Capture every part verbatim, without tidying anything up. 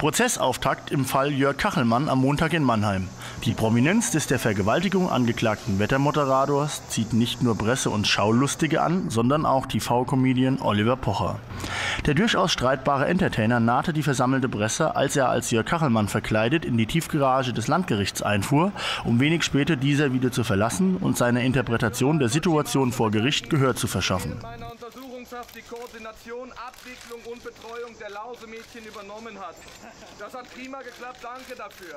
Prozessauftakt im Fall Jörg Kachelmann am Montag in Mannheim. Die Prominenz des der Vergewaltigung angeklagten Wettermoderators zieht nicht nur Presse- und Schaulustige an, sondern auch T V-Comedian Oliver Pocher. Der durchaus streitbare Entertainer nahte die versammelte Presse, als er als Jörg Kachelmann verkleidet in die Tiefgarage des Landgerichts einfuhr, um wenig später dieser wieder zu verlassen und seiner Interpretation der Situation vor Gericht Gehör zu verschaffen. Die Koordination, Abwicklung und Betreuung der Lausemädchen übernommen hat. Das hat prima geklappt, danke dafür.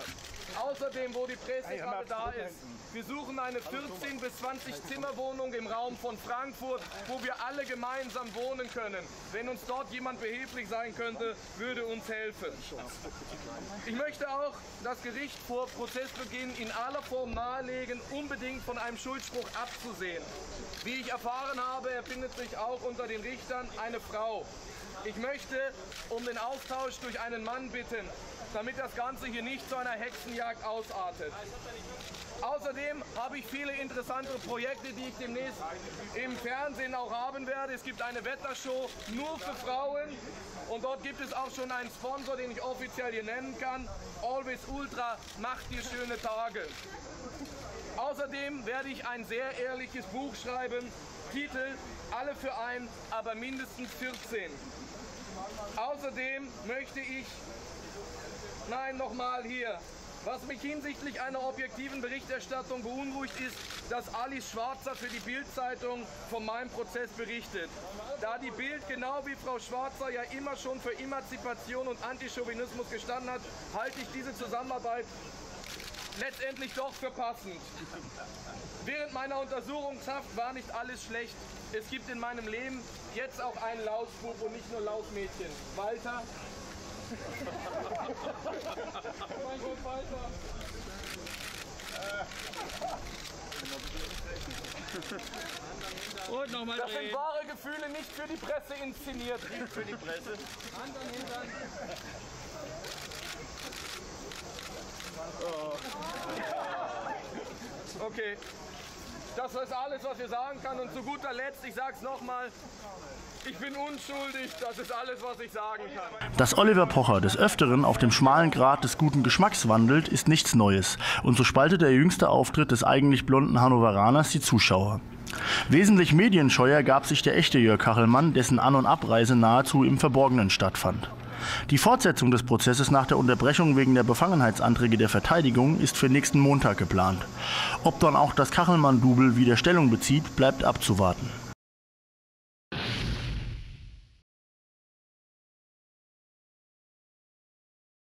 Außerdem, wo die Presse gerade da ist, wir suchen eine vierzehn bis zwanzig Zimmerwohnung im Raum von Frankfurt, wo wir alle gemeinsam wohnen können. Wenn uns dort jemand behilflich sein könnte, würde uns helfen. Ich möchte auch das Gericht vor Prozessbeginn in aller Form nahelegen, unbedingt von einem Schuldspruch abzusehen. Wie ich erfahren habe, erfindet sich auch unter den Richtern eine Frau. Ich möchte um den Austausch durch einen Mann bitten, damit das Ganze hier nicht zu einer Hexenjagd ausartet. Außerdem habe ich viele interessante Projekte, die ich demnächst im Fernsehen auch haben werde. Es gibt eine Wettershow nur für Frauen und dort gibt es auch schon einen Sponsor, den ich offiziell hier nennen kann. Always Ultra macht dir schöne Tage. Außerdem werde ich ein sehr ehrliches Buch schreiben. Titel: Alle für ein, aber mindestens vierzehn. Außerdem möchte ich, nein, nochmal hier, was mich hinsichtlich einer objektiven Berichterstattung beunruhigt ist, dass Alice Schwarzer für die Bild-Zeitung von meinem Prozess berichtet. Da die Bild genau wie Frau Schwarzer ja immer schon für Emanzipation und Antichauvinismus gestanden hat, halte ich diese Zusammenarbeit letztendlich doch für passend. Während meiner Untersuchungshaft war nicht alles schlecht. Es gibt in meinem Leben jetzt auch einen Lausbub und nicht nur Lausmädchen. Walter. Mein Gott, Walter. Und nochmal drehen. Das sind wahre Gefühle, nicht für die Presse inszeniert. Nicht für die Presse. Hand an Hintern. Okay, das ist alles, was wir sagen kann. Und zu guter Letzt, ich sag's nochmal, ich bin unschuldig, das ist alles, was ich sagen kann. Dass Oliver Pocher des Öfteren auf dem schmalen Grat des guten Geschmacks wandelt, ist nichts Neues. Und so spaltet der jüngste Auftritt des eigentlich blonden Hannoveraners die Zuschauer. Wesentlich medienscheuer gab sich der echte Jörg Kachelmann, dessen An- und Abreise nahezu im Verborgenen stattfand. Die Fortsetzung des Prozesses nach der Unterbrechung wegen der Befangenheitsanträge der Verteidigung ist für nächsten Montag geplant. Ob dann auch das Kachelmann-Double wieder Stellung bezieht, bleibt abzuwarten.